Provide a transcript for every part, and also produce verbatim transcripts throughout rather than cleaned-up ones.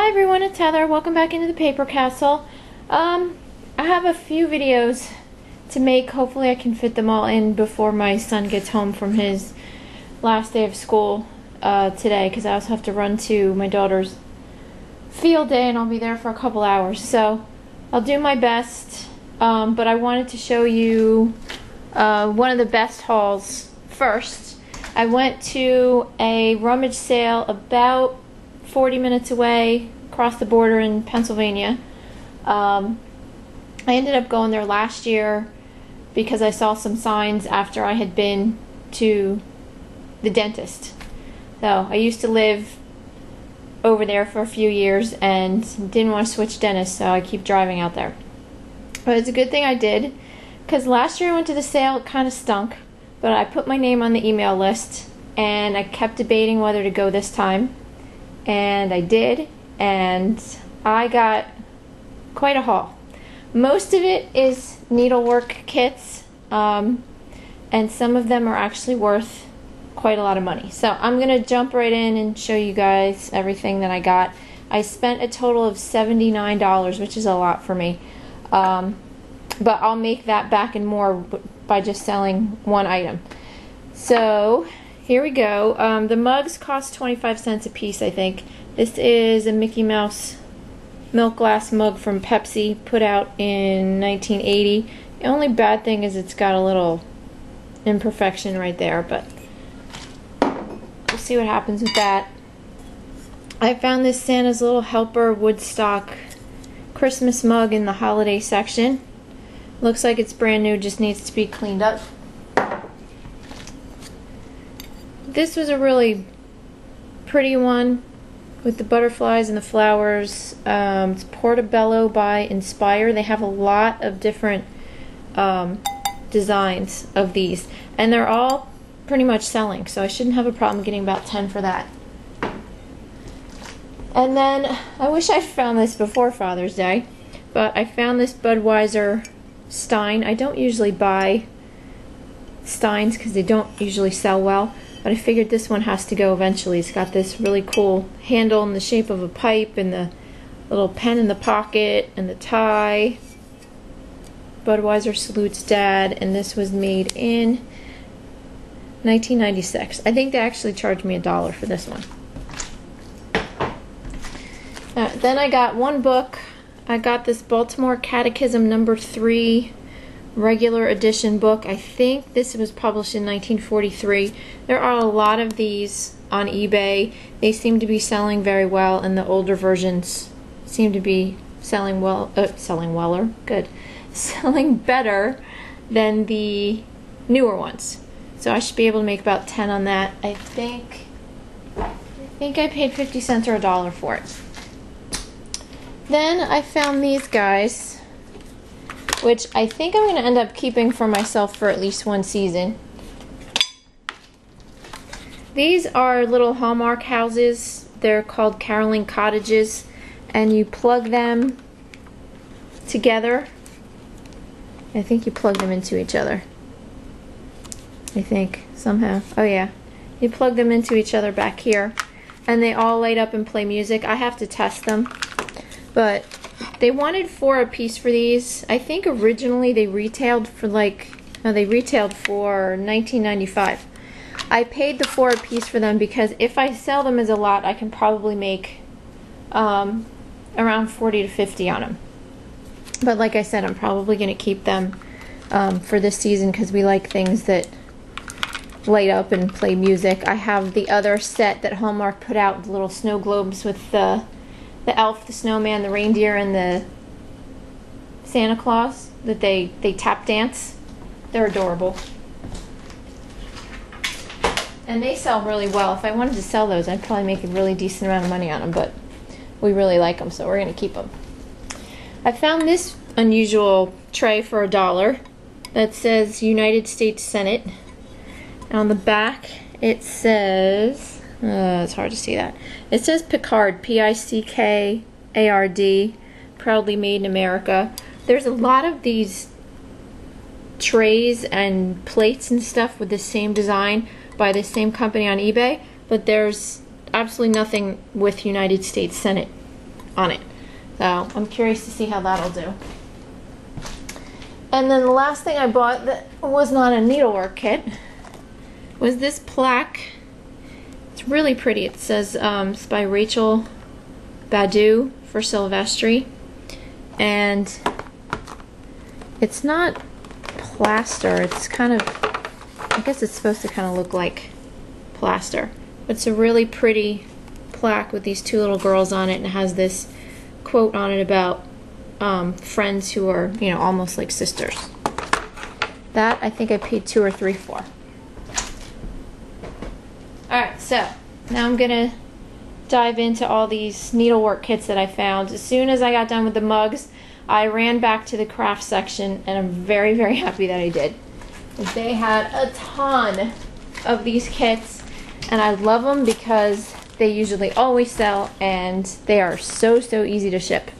Hi everyone, it's Heather. Welcome back into the Paper Castle. Um, I have a few videos to make. Hopefully I can fit them all in before my son gets home from his last day of school uh, today, because I also have to run to my daughter's field day and I'll be there for a couple hours. So I'll do my best, um, but I wanted to show you uh, one of the best hauls first. I went to a rummage sale about forty minutes away across the border in Pennsylvania. Um, I ended up going there last year because I saw some signs after I had been to the dentist. So I used to live over there for a few years and didn't want to switch dentists, so I keep driving out there. But it's a good thing I did, because last year I went to the sale, it kind of stunk, but I put my name on the email list and I kept debating whether to go this time. And I did, and I got quite a haul. Most of it is needlework kits, um, and some of them are actually worth quite a lot of money. So I'm gonna jump right in and show you guys everything that I got. I spent a total of seventy-nine dollars, which is a lot for me, um, but I'll make that back and more by just selling one item. So here we go. Um, the mugs cost twenty-five cents a piece, I think. This is a Mickey Mouse milk glass mug from Pepsi, put out in nineteen eighty. The only bad thing is it's got a little imperfection right there, but we'll see what happens with that. I found this Santa's Little Helper Woodstock Christmas mug in the holiday section. Looks like it's brand new, just needs to be cleaned up. This was a really pretty one with the butterflies and the flowers. Um, it's Portobello by Inspire. They have a lot of different um, designs of these, and they're all pretty much selling, so I shouldn't have a problem getting about ten for that. And then, I wish I found this before Father's Day, but I found this Budweiser Stein. I don't usually buy Steins because they don't usually sell well, but I figured this one has to go eventually. It's got this really cool handle in the shape of a pipe and the little pen in the pocket and the tie. Budweiser salutes Dad, and this was made in nineteen ninety-six. I think they actually charged me a dollar for this one. Uh, then I got one book. I got this Baltimore Catechism number three. Regular edition book. I think this was published in nineteen forty-three. There are a lot of these on eBay. They seem to be selling very well, and the older versions seem to be selling well, uh, selling weller, good, selling better than the newer ones. So I should be able to make about ten on that. I think, I think I paid fifty cents or a dollar for it. Then I found these guys, which I think I'm going to end up keeping for myself for at least one season. These are little Hallmark houses. They're called Caroling cottages, and you plug them together. I think you plug them into each other. I think, somehow. Oh yeah. You plug them into each other back here, and they all light up and play music. I have to test them, but they wanted four a piece for these. I think originally they retailed for like, no, they retailed for nineteen ninety-five. I paid the four a piece for them because if I sell them as a lot, I can probably make um, around forty to fifty on them. But like I said, I'm probably going to keep them um, for this season because we like things that light up and play music. I have the other set that Hallmark put out, the little snow globes with the the elf, the snowman, the reindeer, and the Santa Claus that they, they tap dance. They're adorable. And they sell really well. If I wanted to sell those, I'd probably make a really decent amount of money on them, but we really like them, so we're going to keep them. I found this unusual tray for a dollar that says United States Senate. And on the back, it says... Uh, it's hard to see that. It says Picard, P I C K A R D, proudly made in America. There's a lot of these trays and plates and stuff with the same design by the same company on eBay, but there's absolutely nothing with United States Senate on it. So I'm curious to see how that'll do. And then the last thing I bought that was not a needlework kit was this plaque. It's really pretty. It says um, it's by Rachel Badu for Silvestri. And it's not plaster. It's kind of, I guess it's supposed to kind of look like plaster. It's a really pretty plaque with these two little girls on it, and it has this quote on it about um, friends who are, you know, almost like sisters. That I think I paid two or three for. Alright, so now I'm gonna dive into all these needlework kits that I found. As soon as I got done with the mugs, I ran back to the craft section, and I'm very, very happy that I did. They had a ton of these kits, and I love them because they usually always sell, and they are so, so easy to ship.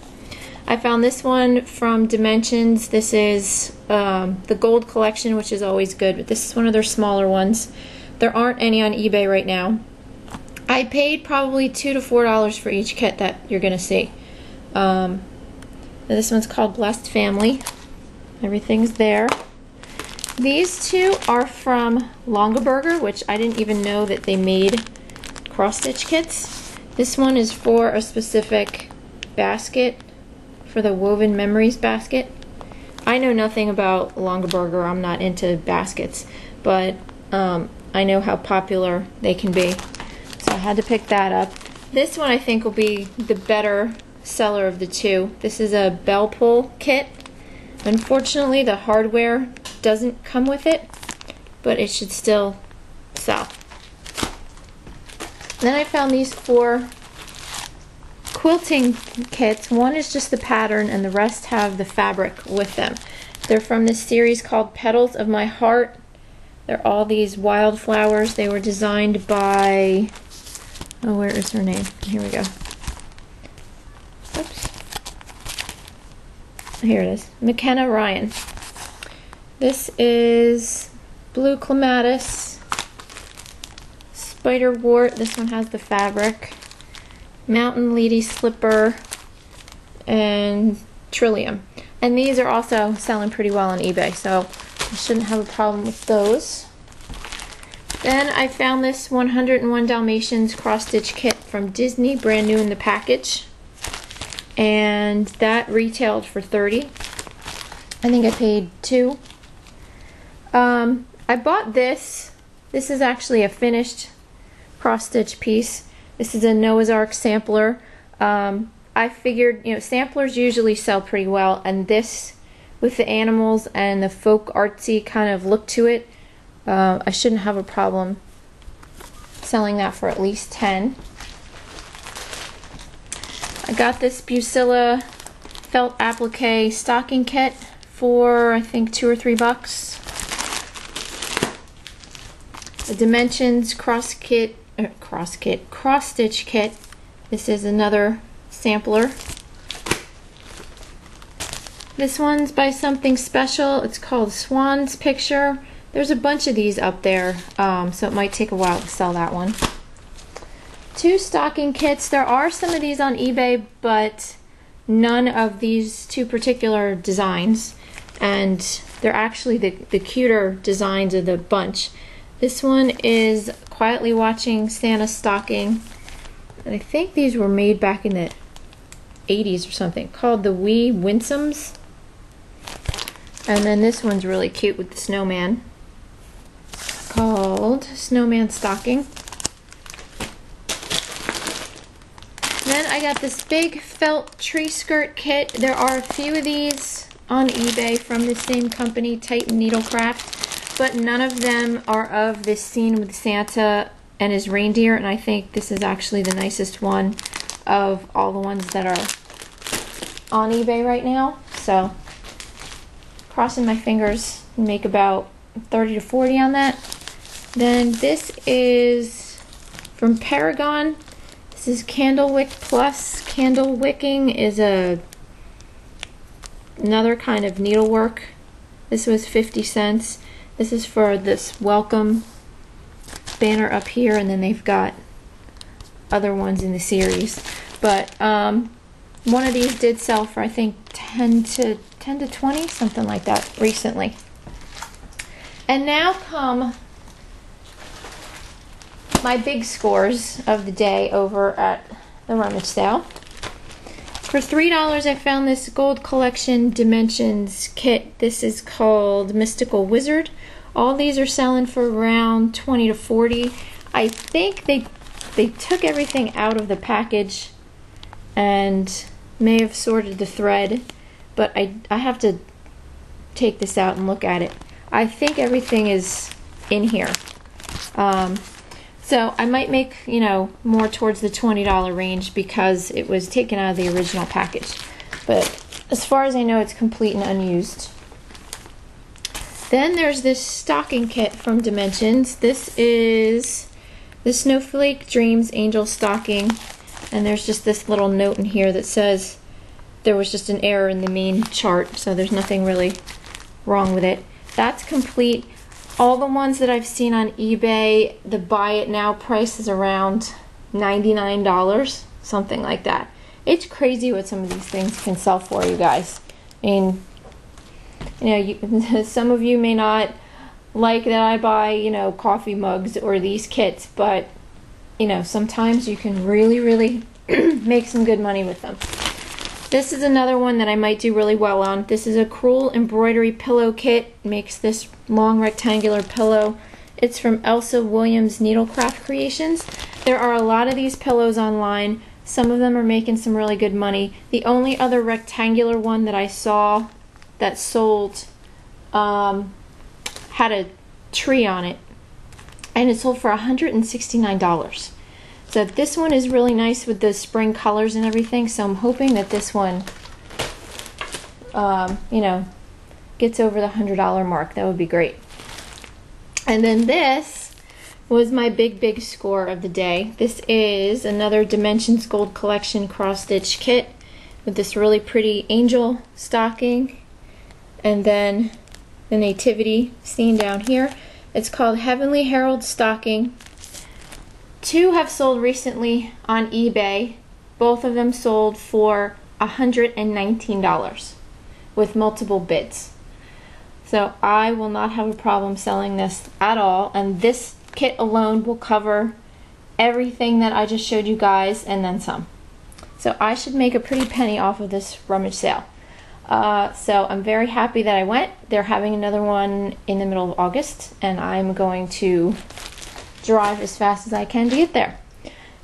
I found this one from Dimensions. This is um, the Gold Collection, which is always good, but this is one of their smaller ones. There aren't any on eBay right now. I paid probably two to four dollars for each kit that you're gonna see. Um, this one's called Blessed Family. Everything's there. These two are from Longaberger, which I didn't even know that they made cross-stitch kits. This one is for a specific basket, for the Woven Memories basket. I know nothing about Longaberger. I'm not into baskets, but um, I know how popular they can be, so I had to pick that up. This one I think will be the better seller of the two. This is a bell pull kit. Unfortunately, the hardware doesn't come with it, but it should still sell. Then I found these four quilting kits. One is just the pattern, and the rest have the fabric with them. They're from this series called Petals of My Heart. They're all these wildflowers. They were designed by, oh, where is her name? Here we go. Oops. Here it is. McKenna Ryan. This is blue clematis, spiderwort. This one has the fabric. Mountain lady slipper, and trillium. And these are also selling pretty well on eBay, so I shouldn't have a problem with those. Then I found this one hundred and one Dalmatians cross-stitch kit from Disney, brand new in the package. And that retailed for thirty dollars. I think I paid two. Um, I bought this. This is actually a finished cross-stitch piece. This is a Noah's Ark sampler. Um, I figured, you know, samplers usually sell pretty well, and this, with the animals and the folk artsy kind of look to it, uh, I shouldn't have a problem selling that for at least ten. I got this Bucilla felt applique stocking kit for I think two or three bucks. A Dimensions cross kit, er, cross kit, cross stitch kit. This is another sampler. This one's by Something Special. It's called Swan's Picture. There's a bunch of these up there, um, so it might take a while to sell that one. Two stocking kits. There are some of these on eBay, but none of these two particular designs. And they're actually the, the cuter designs of the bunch. This one is Quietly Watching Santa's Stocking. And I think these were made back in the eighties or something, called the Wee Winsoms. And then this one's really cute with the snowman, called Snowman Stocking. Then I got this big felt tree skirt kit. There are a few of these on eBay from the same company, Titan Needlecraft, but none of them are of this Scene with Santa and His Reindeer, and I think this is actually the nicest one of all the ones that are on eBay right now. So, crossing my fingers, make about thirty to forty on that. Then this is from Paragon. This is Candlewick Plus. Candle wicking is a another kind of needlework. This was fifty cents. This is for this welcome banner up here, and then they've got other ones in the series. But um, One of these did sell for, I think, ten to twenty, something like that, recently. And now come my big scores of the day over at the rummage sale. For three dollars, I found this Gold Collection Dimensions kit. This is called Mystical Wizard. All these are selling for around twenty to forty. I think they they took everything out of the package and may have sorted the thread, but I, I have to take this out and look at it. I think everything is in here. Um, so I might make, you know, more towards the twenty dollar range because it was taken out of the original package. But as far as I know, it's complete and unused. Then there's this stocking kit from Dimensions. This is the Snowflake Dreams Angel Stocking. And there's just this little note in here that says there was just an error in the main chart, so there's nothing really wrong with it. That's complete. All the ones that I've seen on eBay, the buy it now price is around ninety-nine dollars, something like that. It's crazy what some of these things can sell for, you guys. I mean, you know, you, some of you may not like that I buy, you know, coffee mugs or these kits, but you know, sometimes you can really, really make some good money with them. This is another one that I might do really well on. This is a Crewel Embroidery Pillow Kit. It makes this long rectangular pillow. It's from Elsa Williams Needlecraft Creations. There are a lot of these pillows online. Some of them are making some really good money. The only other rectangular one that I saw that sold um, had a tree on it. And it sold for one hundred sixty-nine dollars. So this one is really nice with the spring colors and everything. So I'm hoping that this one, um, you know, gets over the one hundred dollar mark. That would be great. And then this was my big, big score of the day. This is another Dimensions Gold Collection cross-stitch kit with this really pretty angel stocking. And then the nativity scene down here. It's called Heavenly Herald Stocking. Two have sold recently on eBay. Both of them sold for one hundred nineteen dollars with multiple bids. So I will not have a problem selling this at all. And this kit alone will cover everything that I just showed you guys and then some. So I should make a pretty penny off of this rummage sale. Uh, so I'm very happy that I went. They're having another one in the middle of August, and I'm going to drive as fast as I can to get there.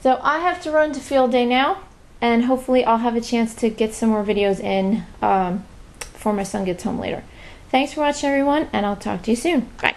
So I have to run to field day now, and hopefully I'll have a chance to get some more videos in um, before my son gets home later. Thanks for watching, everyone, and I'll talk to you soon. Bye.